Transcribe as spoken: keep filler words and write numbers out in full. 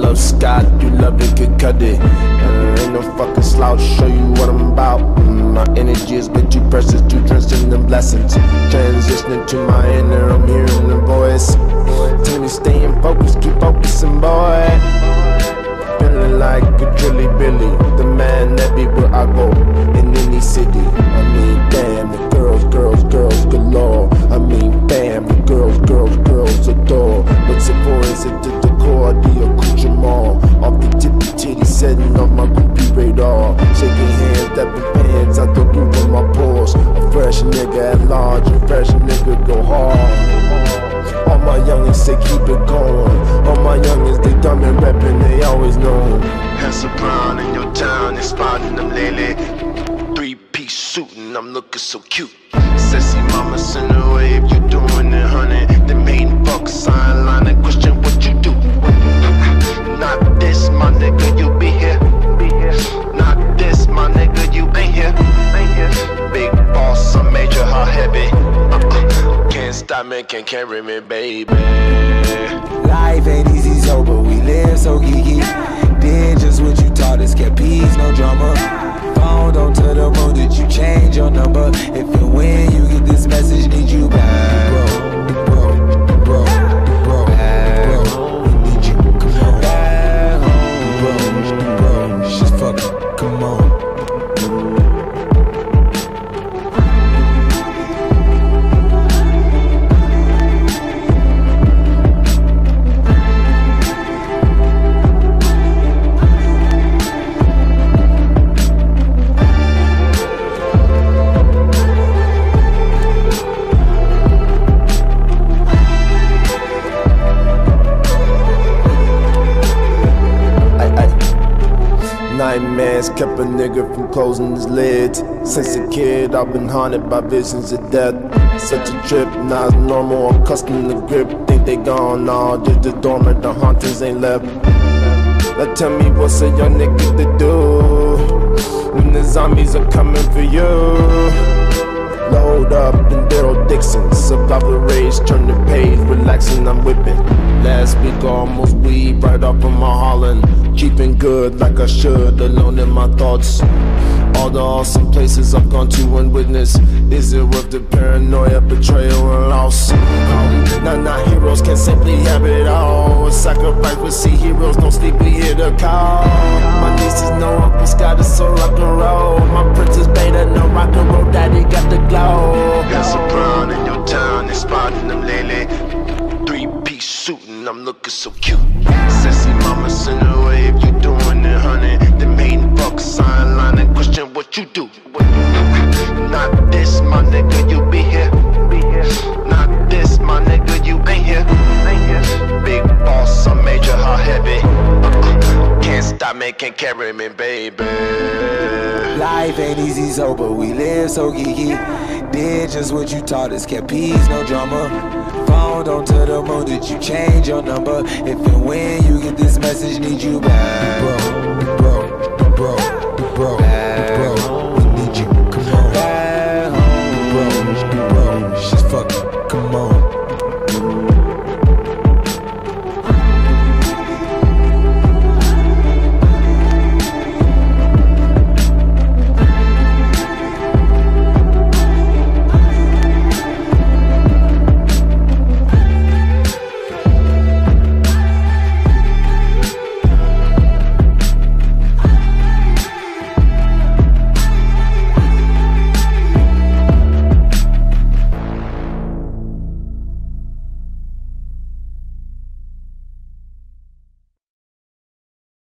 love Scott, you love the Kid Cudi. Uh, ain't no fucking slouch, show you what I'm about. Mm, my energy is way too precious to transcendent blessings. Transitioning to my inner, I'm hearing the voice. Tell me staying focused, keep focusing, boy. Feeling like a Drilly Billy, the man everywhere I go, in any city. I mean, damn, the girls, girls, girls galore. I mean, damn, the girls, girls, girls adore. What's it for? Is it the decor, the accoutrement? Off the tippy titty, setting off my goopy radar. Shaking hands, dapping pants, out the roof of my pores. A fresh nigga at large, a fresh nigga go hard. All my youngins say keep it going. All my youngins, they dumb and reppin', they always know. Hassel Brown in your town, it's spotting them lately. Three-piece suit and I'm looking so cute. Sassy mama send a wave, you doing it, honey. The main fuck sign line, I question what you do. Not this, my nigga, you be here. Not this, my nigga, you been here. Big boss, I'm major, hot heavy. Uh-uh. Can't stop me, can't carry me, baby. Life ain't easy, so but we live so geeky. Did just what you taught us, kept peace, no drama. Phoned onto the road, did you change your number? If and when you get this message, need you back. Bro, bro, bro, bro, bro, bro. We need you, come on. Back home, bro, bro. She's fucking, come on. Nightmares kept a nigga from closing his lids. Since a kid, I've been haunted by visions of death. Such a trip, not normal, I'm accustomed to grip. Think they gone, nah, just the dormant, the hauntings ain't left. Now tell me what's a young nigga to do when the zombies are coming for you. Load up in Daryl Dixon, survivor rage, turn the page, relaxing, I'm whipping. Last week I almost weed right off of my Holland. Keeping good like I should, alone in my thoughts. All the awesome places I've gone to and witnessed. Is it worth the paranoia, betrayal, and loss? Um, nah, nah, heroes can simply have it all. Sacrifice, we see heroes, don't sleep, we hear the call. My nieces know Uncle Scott is so rock and roll. My princess Beta know rock and roll, daddy got the glow. Hassel Brown in your town, it's spotting them lately. Three-piece suit and I'm looking so cute. Sassy mama send a wave, you doing it, honey. The main fuck sign line and question what you do. Not this, my nigga, you be here. Not this, my nigga, you been here. Big boss, I'm major, hot heavy. Uh-uh. Can't stop me, can't carry me, baby. Life ain't easy, so but we live so geeky. Did just what you taught us, kept peace, no drama. Phoned onto the road, did you change your number? If and when you get this message, need you back.